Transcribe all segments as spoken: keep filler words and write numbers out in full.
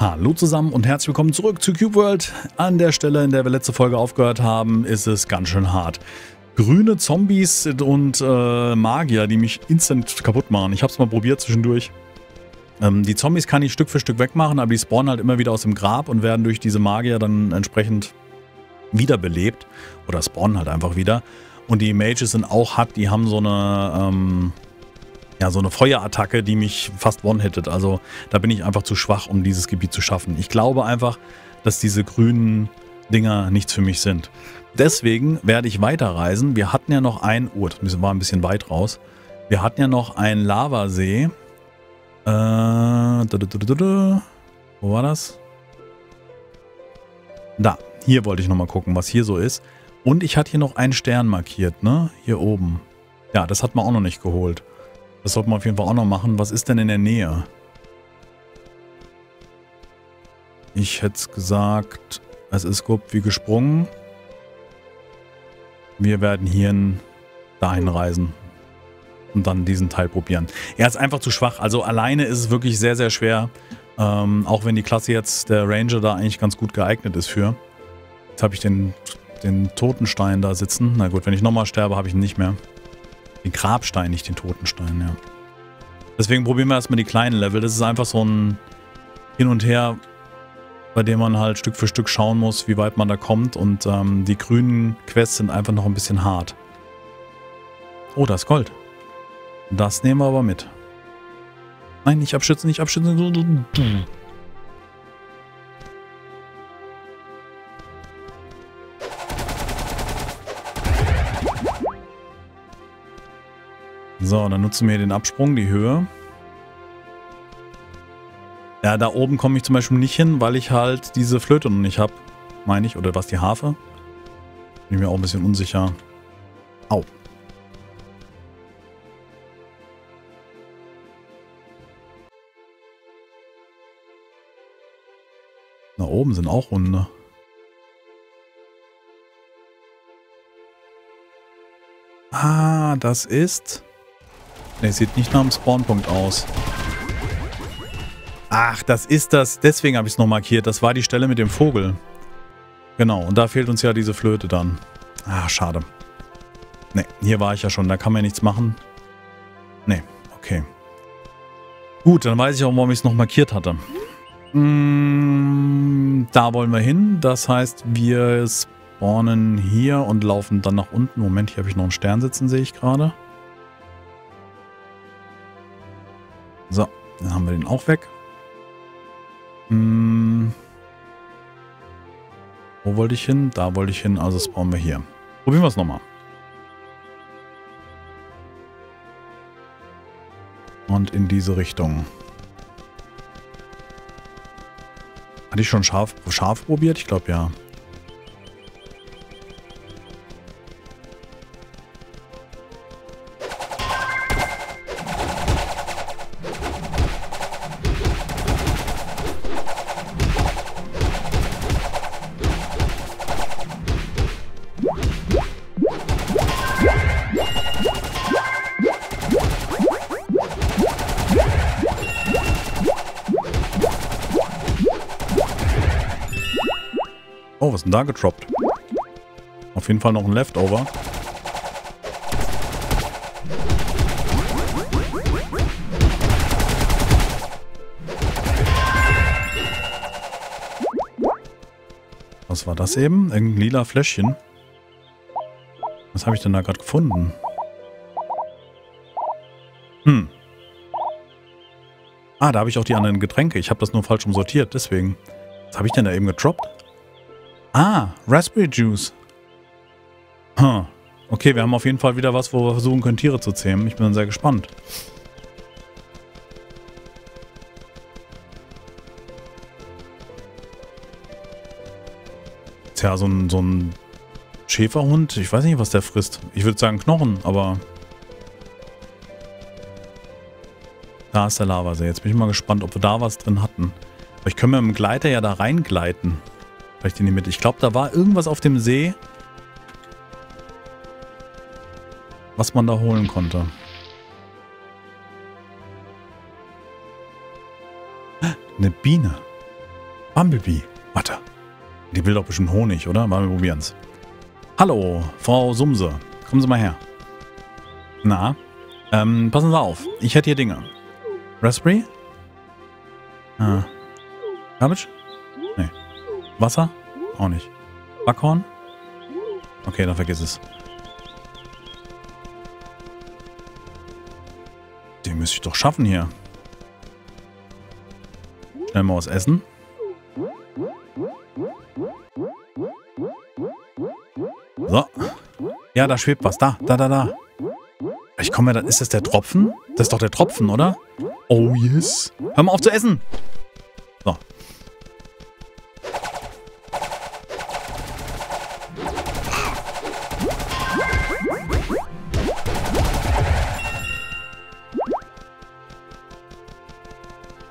Hallo zusammen und herzlich willkommen zurück zu Cube World. An der Stelle, in der wir letzte Folge aufgehört haben, ist es ganz schön hart. Grüne Zombies und äh, Magier, die mich instant kaputt machen. Ich habe es mal probiert zwischendurch. Ähm, die Zombies kann ich Stück für Stück wegmachen, aber die spawnen halt immer wieder aus dem Grab und werden durch diese Magier dann entsprechend wiederbelebt. Oder spawnen halt einfach wieder. Und die Mages sind auch hart, die haben so eine... Ähm, Ja, so eine Feuerattacke, die mich fast one-hittet. Also da bin ich einfach zu schwach, um dieses Gebiet zu schaffen. Ich glaube einfach, dass diese grünen Dinger nichts für mich sind. Deswegen werde ich weiterreisen. Wir hatten ja noch ein... Oh, das war ein bisschen weit raus. Wir hatten ja noch einen Lavasee. Äh, wo war das? Da, hier wollte ich nochmal gucken, was hier so ist. Und ich hatte hier noch einen Stern markiert, ne? Hier oben. Ja, das hat man auch noch nicht geholt. Das sollten wir auf jeden Fall auch noch machen. Was ist denn in der Nähe? Ich hätte gesagt, es ist grob wie gesprungen. Wir werden hier dahin reisen. Und dann diesen Teil probieren. Er ist einfach zu schwach. Also alleine ist es wirklich sehr, sehr schwer. Ähm, auch wenn die Klasse jetzt, der Ranger, da eigentlich ganz gut geeignet ist für. Jetzt habe ich den, den Totenstein da sitzen. Na gut, wenn ich nochmal sterbe, habe ich ihn nicht mehr. Den Grabstein, nicht den Totenstein, ja. Deswegen probieren wir erstmal die kleinen Level. Das ist einfach so ein Hin und Her, bei dem man halt Stück für Stück schauen muss, wie weit man da kommt. Und ähm, die grünen Quests sind einfach noch ein bisschen hart. Oh, da ist Gold. Das nehmen wir aber mit. Nein, nicht abschützen, nicht abschützen. So, dann nutzen wir hier den Absprung, die Höhe. Ja, da oben komme ich zum Beispiel nicht hin, weil ich halt diese Flöte noch nicht habe, meine ich. Oder was, die Harfe? Bin ich mir auch ein bisschen unsicher. Au. Da oben sind auch Runde. Ah, das ist... Ne, sieht nicht nach dem Spawnpunkt aus. Ach, das ist das. Deswegen habe ich es noch markiert. Das war die Stelle mit dem Vogel. Genau, und da fehlt uns ja diese Flöte dann. Ah, schade. Ne, hier war ich ja schon. Da kann man ja nichts machen. Ne, okay. Gut, dann weiß ich auch, warum ich es noch markiert hatte. Mm, da wollen wir hin. Das heißt, wir spawnen hier und laufen dann nach unten. Moment, hier habe ich noch einen Stern sitzen, sehe ich gerade. So, dann haben wir den auch weg. Hm. Wo wollte ich hin? Da wollte ich hin, also spawnen wir hier. Probieren wir es nochmal. Und in diese Richtung. Hatte ich schon scharf, scharf probiert? Ich glaube ja. Oh, was ist denn da getroppt? Auf jeden Fall noch ein Leftover. Was war das eben? Irgendein lila Fläschchen. Was habe ich denn da gerade gefunden? Hm. Ah, da habe ich auch die anderen Getränke. Ich habe das nur falsch umsortiert, deswegen. Was habe ich denn da eben getroppt? Ah, Raspberry Juice. Huh. Okay, wir haben auf jeden Fall wieder was, wo wir versuchen können, Tiere zu zähmen. Ich bin dann sehr gespannt. Tja, so ein, so ein Schäferhund. Ich weiß nicht, was der frisst. Ich würde sagen Knochen, aber... Da ist der Lavasee. Jetzt bin ich mal gespannt, ob wir da was drin hatten. Aber ich kann mit dem Gleiter ja da reingleiten. Vielleicht in die Mitte. Ich glaube, da war irgendwas auf dem See, was man da holen konnte. Eine Biene. Bumblebee. Warte. Die will doch bestimmt Honig, oder? Mal, wir probieren's. Hallo, Frau Sumse. Kommen Sie mal her. Na? Ähm, passen Sie auf. Ich hätte hier Dinge. Raspberry? Ah. Cabbage? Nee. Wasser? Auch nicht. Backhorn? Okay, dann vergiss es. Den müsste ich doch schaffen hier. Schnell mal was essen. So. Ja, da schwebt was. Da, da, da, da. Ich komme ja, dann ist das der Tropfen? Das ist doch der Tropfen, oder? Oh, yes. Hör mal auf zu essen. So.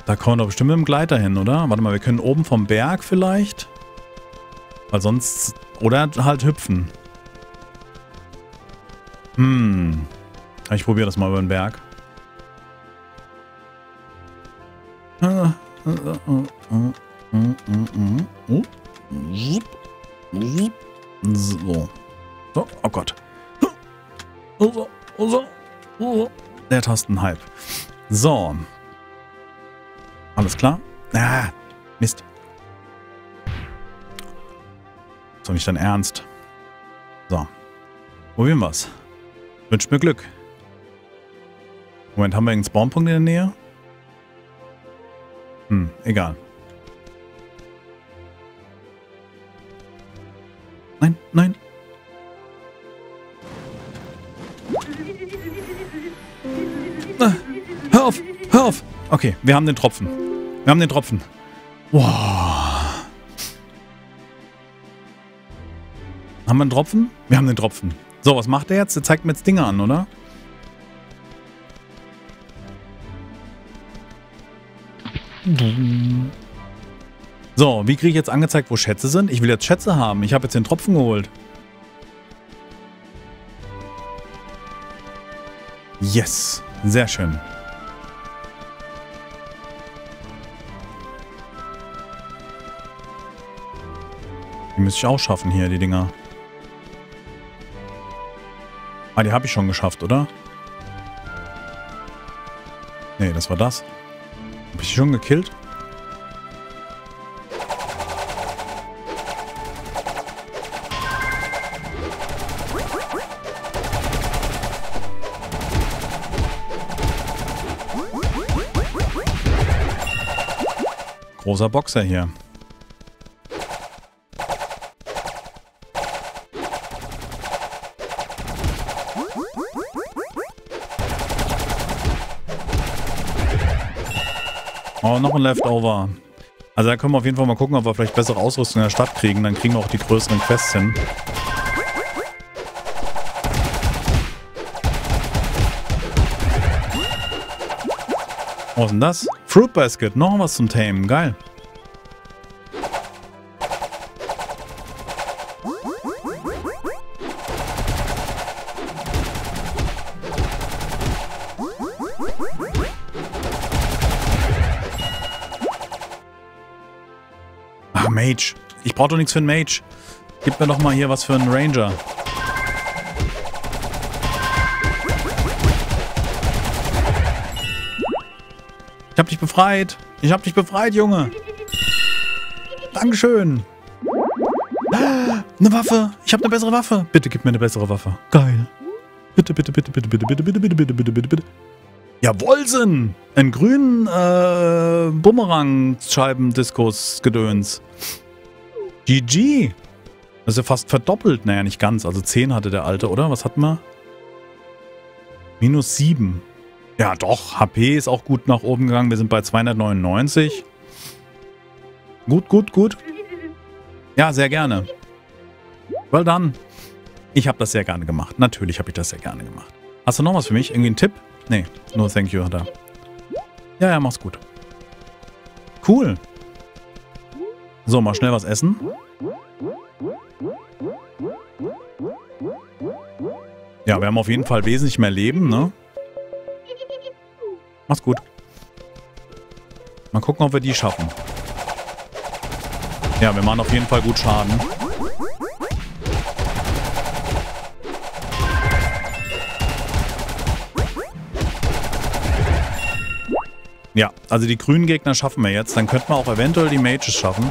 Da kommen wir doch bestimmt mit dem Gleiter hin, oder? Warte mal, wir können oben vom Berg vielleicht. Weil sonst... Oder halt hüpfen. Hm. Ich probiere das mal über den Berg. So. So. Oh Gott. Der Tastenhype. So. Alles klar. Ah, Mist. Ist doch nicht dein Ernst. So. Probieren wir's. Wünsch mir Glück. Moment, haben wir einen Spawnpunkt in der Nähe? Hm, egal. Nein, nein. Ah, hör auf, hör auf. Okay, wir haben den Tropfen. Wir haben den Tropfen. Wow. Haben wir einen Tropfen? Wir haben den Tropfen. So, was macht er jetzt? Der zeigt mir jetzt Dinge an, oder? So, wie kriege ich jetzt angezeigt, wo Schätze sind? Ich will jetzt Schätze haben. Ich habe jetzt den Tropfen geholt. Yes, sehr schön. Die müsste ich auch schaffen hier, die Dinger. Ah, die habe ich schon geschafft, oder? Nee, das war das. Hab ich schon gekillt? Großer Boxer hier. Oh, noch ein Leftover. Also da können wir auf jeden Fall mal gucken, ob wir vielleicht bessere Ausrüstung in der Stadt kriegen. Dann kriegen wir auch die größeren Quests hin. Was ist denn das? Fruit Basket. Noch was zum Tamen. Geil. Mage. Ich brauche doch nichts für einen Mage. Gib mir doch mal hier was für einen Ranger. Ich hab dich befreit. Ich hab dich befreit, Junge. Dankeschön. Eine Waffe. Ich habe eine bessere Waffe. Bitte gib mir eine bessere Waffe. Geil. Bitte, bitte, bitte, bitte, bitte, bitte, bitte, bitte, bitte, bitte, bitte, bitte. Jawollsinn! Einen grünen äh, Bumerang-Scheiben-Diskus-Gedöns. G G! Das ist ja fast verdoppelt. Naja, nicht ganz. Also zehn hatte der alte, oder? Was hatten wir? Minus sieben. Ja doch, H P ist auch gut nach oben gegangen. Wir sind bei zweihundertneunundneunzig. Gut, gut, gut. Ja, sehr gerne. Well done. Ich habe das sehr gerne gemacht. Natürlich habe ich das sehr gerne gemacht. Hast du noch was für mich? Irgendwie einen Tipp? Nee, nur thank you da. Ja, ja, mach's gut. Cool. So, mal schnell was essen. Ja, wir haben auf jeden Fall wesentlich mehr Leben, ne? Mach's gut. Mal gucken, ob wir die schaffen. Ja, wir machen auf jeden Fall gut Schaden. Ja, also die grünen Gegner schaffen wir jetzt. Dann könnten wir auch eventuell die Mages schaffen.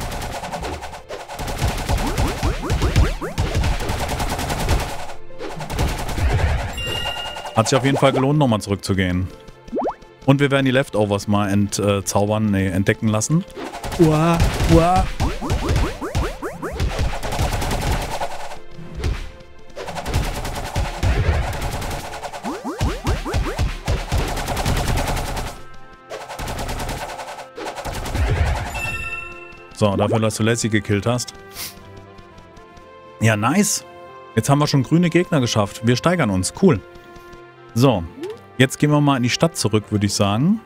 Hat sich auf jeden Fall gelohnt, nochmal zurückzugehen. Und wir werden die Leftovers mal ent, äh, zaubern, nee, entdecken lassen. Uah, uah. So, dafür, dass du Lassie gekillt hast. Ja, nice. Jetzt haben wir schon grüne Gegner geschafft. Wir steigern uns. Cool. So, jetzt gehen wir mal in die Stadt zurück, würde ich sagen.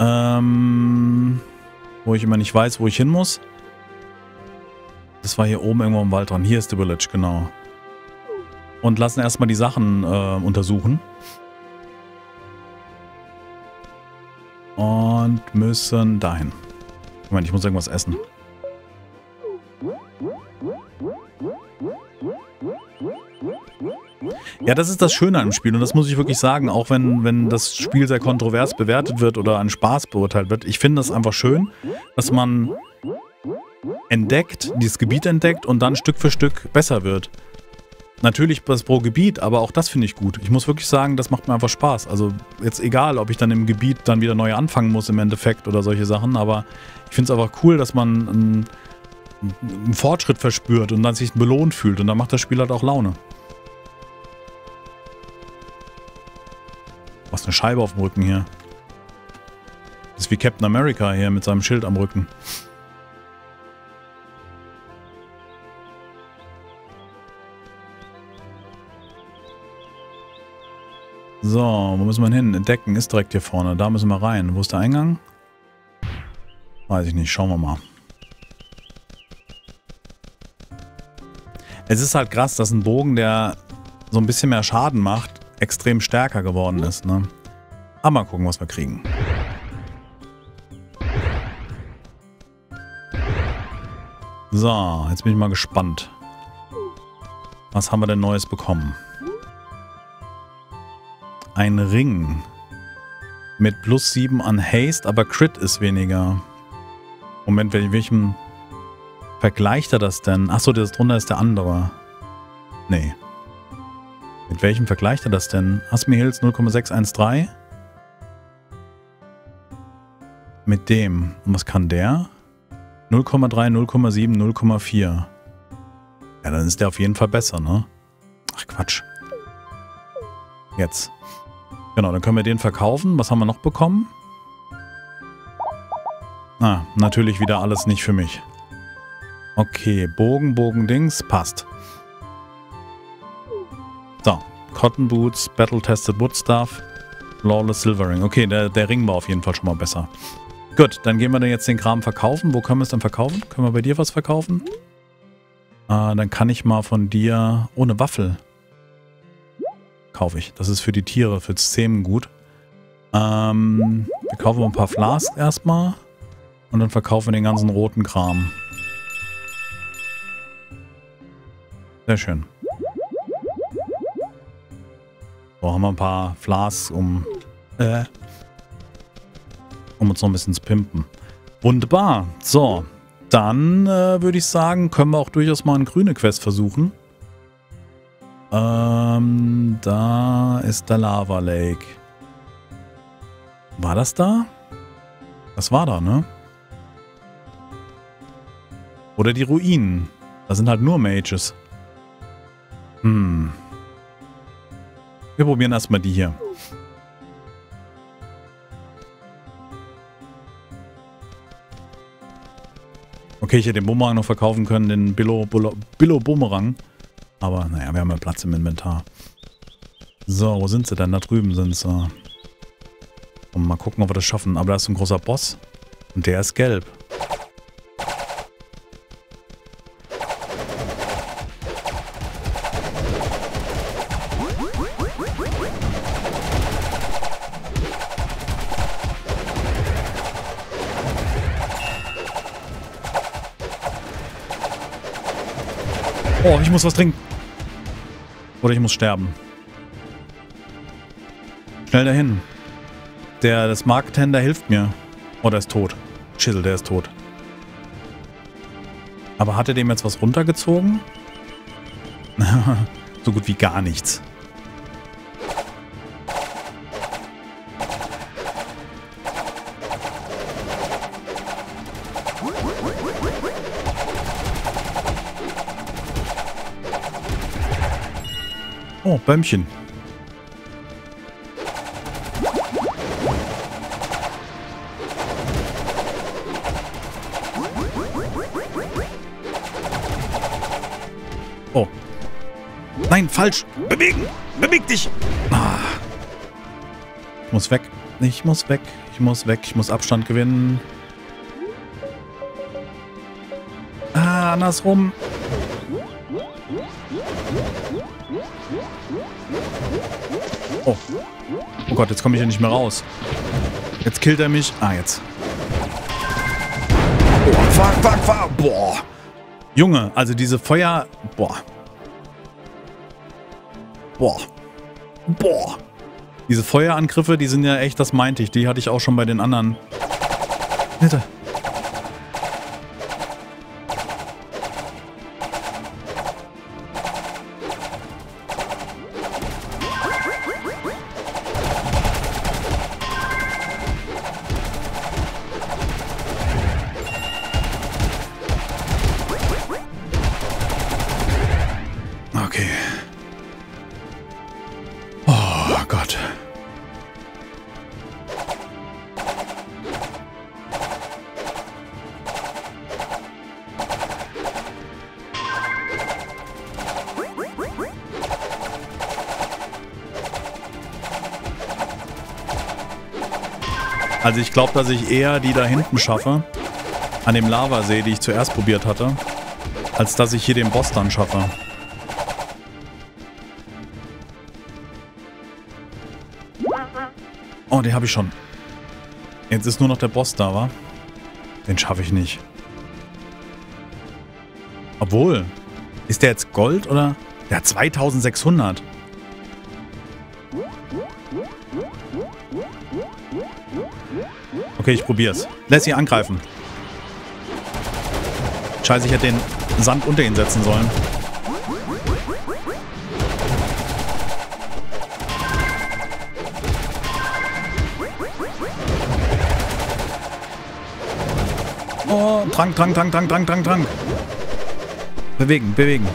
Ähm, wo ich immer nicht weiß, wo ich hin muss. Das war hier oben irgendwo im Wald dran. Hier ist The Village, genau. Und lassen erstmal die Sachen äh, untersuchen. Und müssen dahin. Moment, ich muss irgendwas essen. Ja, das ist das Schöne an dem Spiel und das muss ich wirklich sagen, auch wenn, wenn das Spiel sehr kontrovers bewertet wird oder an Spaß beurteilt wird. Ich finde das einfach schön, dass man entdeckt, dieses Gebiet entdeckt und dann Stück für Stück besser wird. Natürlich das pro Gebiet, aber auch das finde ich gut. Ich muss wirklich sagen, das macht mir einfach Spaß. Also jetzt egal, ob ich dann im Gebiet dann wieder neu anfangen muss im Endeffekt oder solche Sachen, aber ich finde es einfach cool, dass man einen, einen Fortschritt verspürt und dann sich belohnt fühlt und dann macht das Spiel halt auch Laune. Was, eine Scheibe auf dem Rücken hier. Das ist wie Captain America hier mit seinem Schild am Rücken. So, wo müssen wir hin? Entdecken ist direkt hier vorne. Da müssen wir rein. Wo ist der Eingang? Weiß ich nicht. Schauen wir mal. Es ist halt krass, dass ein Bogen, der so ein bisschen mehr Schaden macht, extrem stärker geworden ist, ne? Aber mal gucken, was wir kriegen. So, jetzt bin ich mal gespannt. Was haben wir denn Neues bekommen? Ein Ring. Mit plus sieben an Haste, aber Crit ist weniger. Moment, welchem vergleicht er das denn? Achso, das drunter ist der andere. Nee. Mit welchem vergleicht er das denn? Asmi Hills null Komma sechs eins drei. Mit dem. Und was kann der? null Komma drei, null Komma sieben, null Komma vier. Ja, dann ist der auf jeden Fall besser, ne? Ach, Quatsch. Jetzt. Genau, dann können wir den verkaufen. Was haben wir noch bekommen? Ah, natürlich wieder alles nicht für mich. Okay, Bogen, Bogen, Dings. Passt. So, Cotton Boots, Battle Tested Wood Stuff, Lawless Silvering. Okay, der, der Ring war auf jeden Fall schon mal besser. Gut, dann gehen wir dann jetzt den Kram verkaufen. Wo können wir es dann verkaufen? Können wir bei dir was verkaufen? Ah, dann kann ich mal von dir... Oh, eine Waffel. Kaufe ich. Das ist für die Tiere, für das Zähmen gut. Ähm, wir kaufen ein paar Flasks erstmal und dann verkaufen wir den ganzen roten Kram. Sehr schön. So, haben wir ein paar Flasks, um, äh, um uns noch ein bisschen zu pimpen. Wunderbar. So, dann äh, würde ich sagen, können wir auch durchaus mal eine grüne Quest versuchen. Ähm, da ist der Lava Lake. War das da? Das war da, ne? Oder die Ruinen. Da sind halt nur Mages. Hm. Wir probieren erstmal die hier. Okay, ich hätte den Bumerang noch verkaufen können, den Billo, Billo, Billo Bumerang. Aber naja, wir haben ja Platz im Inventar. So, wo sind sie denn? Da drüben sind sie. Und mal gucken, ob wir das schaffen. Aber da ist ein großer Boss. Und der ist gelb. Oh, ich muss was trinken. Oder ich muss sterben. Schnell dahin. Der, das Markthändler hilft mir. Oh, der ist tot. Schissel, der ist tot. Aber hat er dem jetzt was runtergezogen? So gut wie gar nichts. Oh, Bäumchen. Oh. Nein, falsch. Bewegen. Beweg dich. Ah. Ich muss weg. Ich muss weg. Ich muss weg. Ich muss Abstand gewinnen. Ah, andersrum. Oh. Oh Gott, jetzt komme ich ja nicht mehr raus. Jetzt killt er mich. Ah, jetzt. Oh, fuck, fuck, fuck. Boah. Junge, also diese Feuer... Boah. Boah. Boah. Diese Feuerangriffe, die sind ja echt, das meinte ich. Die hatte ich auch schon bei den anderen. Bitte. Also ich glaube, dass ich eher die da hinten schaffe, an dem Lavasee, die ich zuerst probiert hatte, als dass ich hier den Boss dann schaffe. Oh, den habe ich schon. Jetzt ist nur noch der Boss da, wa? Den schaffe ich nicht. Obwohl, ist der jetzt Gold oder? Ja, zweitausendsechshundert. Okay, ich probier's. Lass sie angreifen. Scheiße, ich hätte den Sand unter ihn setzen sollen. Oh, Trank, Trank, Trank, Trank, Trank, Trank, Trank. Bewegen, bewegen.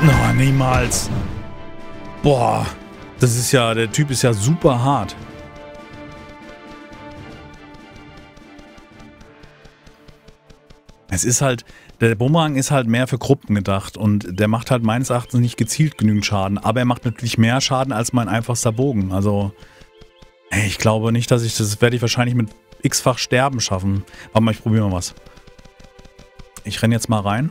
Na, no, niemals. Boah, das ist ja, der Typ ist ja super hart. Es ist halt, der Bumerang ist halt mehr für Gruppen gedacht und der macht halt meines Erachtens nicht gezielt genügend Schaden, aber er macht natürlich mehr Schaden als mein einfachster Bogen. Also, ich glaube nicht, dass ich das, werde ich wahrscheinlich mit x-fach Sterben schaffen. Warte mal, ich probiere mal was. Ich renne jetzt mal rein.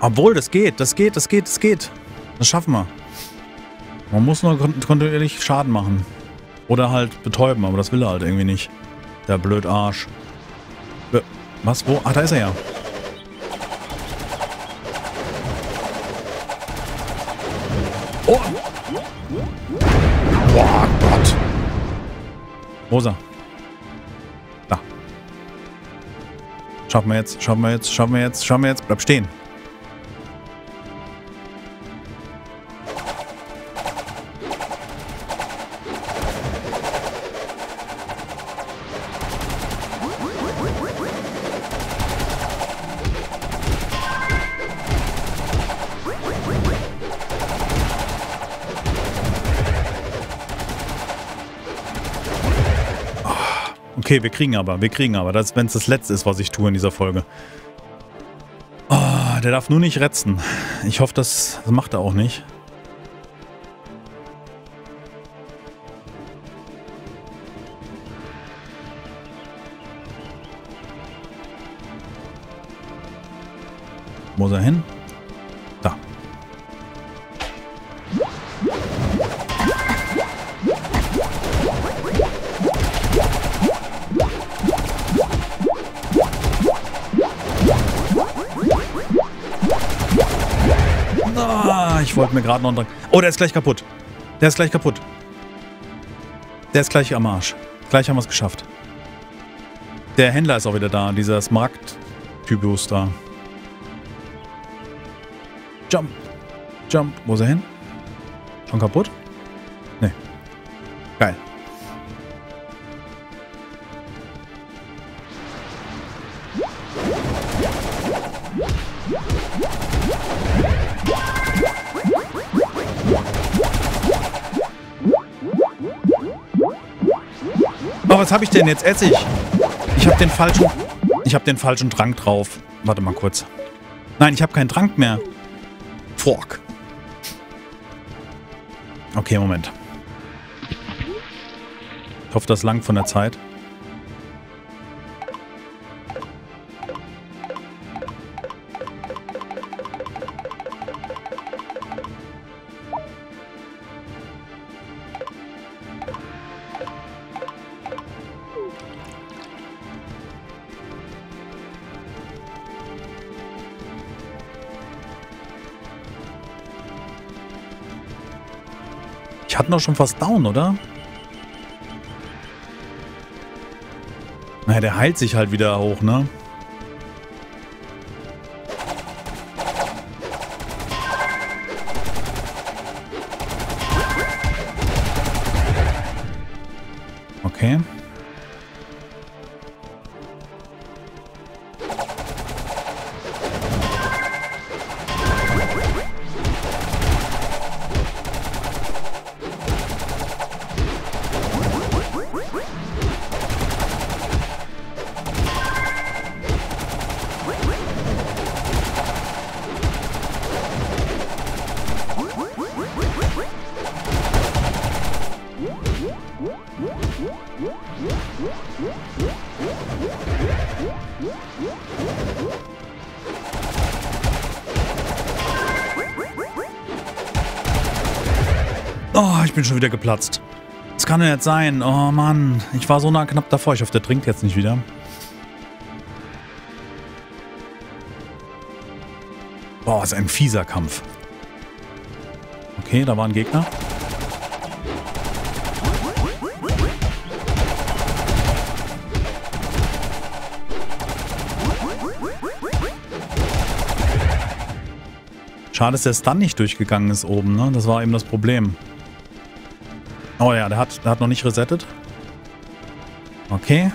Obwohl, das geht, das geht, das geht, das geht. Das schaffen wir. Man muss nur kontinuierlich Schaden machen. Oder halt betäuben, aber das will er halt irgendwie nicht. Der blöde Arsch. Was? Wo? Ah, da ist er ja. Oh! Boah, Gott. Rosa. Da. Schaffen wir jetzt, schaffen wir jetzt, schaffen wir jetzt, schaffen wir jetzt. Bleib stehen. Okay, wir kriegen aber, wir kriegen aber. Wenn es das Letzte ist, was ich tue in dieser Folge. Oh, der darf nur nicht retzen. Ich hoffe, das macht er auch nicht. Muss er hin? Da. Ah, ich wollte mir gerade noch einen Drang. Oh, der ist gleich kaputt. Der ist gleich kaputt. Der ist gleich am Arsch. Gleich haben wir es geschafft. Der Händler ist auch wieder da. Dieser Smaragd-Typus da. Jump. Jump. Wo ist er hin? Schon kaputt? Nee. Geil. Oh, was habe ich denn? Jetzt esse ich. Ich habe den falschen... Ich habe den falschen Trank drauf. Warte mal kurz. Nein, ich habe keinen Trank mehr. Fork. Okay, Moment. Ich hoffe, das langt von der Zeit. Ich hatte noch schon fast down, oder? Naja, der heilt sich halt wieder hoch, ne? Okay. Oh, ich bin schon wieder geplatzt. Das kann doch nicht sein. Oh Mann, ich war so nah knapp davor. Ich hoffe, der trinkt jetzt nicht wieder. Boah, ist ein fieser Kampf. Okay, da war ein Gegner. Schade, dass der Stun nicht durchgegangen ist oben, ne? Das war eben das Problem. Oh ja, der hat, der hat noch nicht resettet. Okay.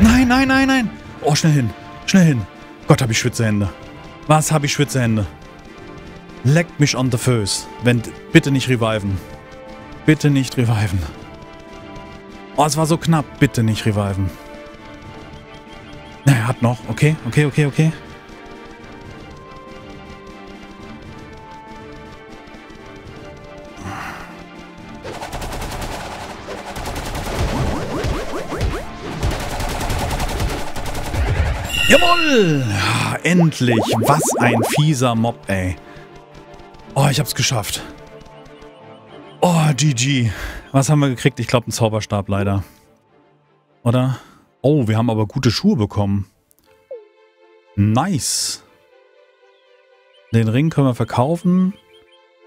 Nein, nein, nein, nein. Oh, schnell hin. Schnell hin. Gott, habe ich Schwitzehände. Was habe ich Schwitzehände? Leckt mich on the Föß. Wenn, bitte nicht reviven. Bitte nicht reviven. Oh, es war so knapp. Bitte nicht reviven. Na, er hat noch. Okay, okay, okay, okay. Jawohl! Endlich! Was ein fieser Mob, ey. Oh, ich hab's geschafft. Oh, G G. Was haben wir gekriegt? Ich glaube, einen Zauberstab leider. Oder? Oh, wir haben aber gute Schuhe bekommen. Nice. Den Ring können wir verkaufen.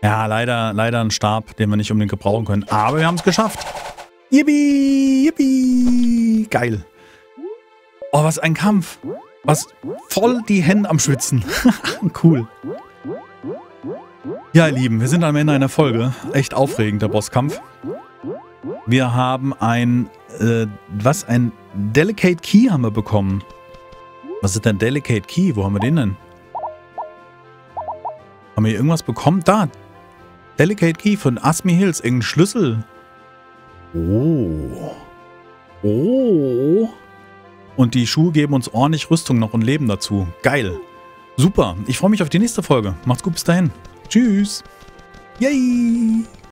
Ja, leider, leider ein Stab, den wir nicht unbedingt gebrauchen können. Aber wir haben's geschafft. Yippie! Yippie! Geil. Oh, was ein Kampf. Was? Voll die Hände am Schwitzen. Cool. Ja, ihr Lieben, wir sind am Ende einer Folge. Echt aufregend, der Bosskampf. Wir haben ein, äh, was? Ein Delicate Key haben wir bekommen. Was ist denn Delicate Key? Wo haben wir den denn? Haben wir hier irgendwas bekommen? Da! Delicate Key von Asmi Hills. Irgendein Schlüssel. Oh. Oh. Und die Schuhe geben uns ordentlich Rüstung noch und Leben dazu. Geil. Super. Ich freue mich auf die nächste Folge. Macht's gut, bis dahin. Tschüss. Yay.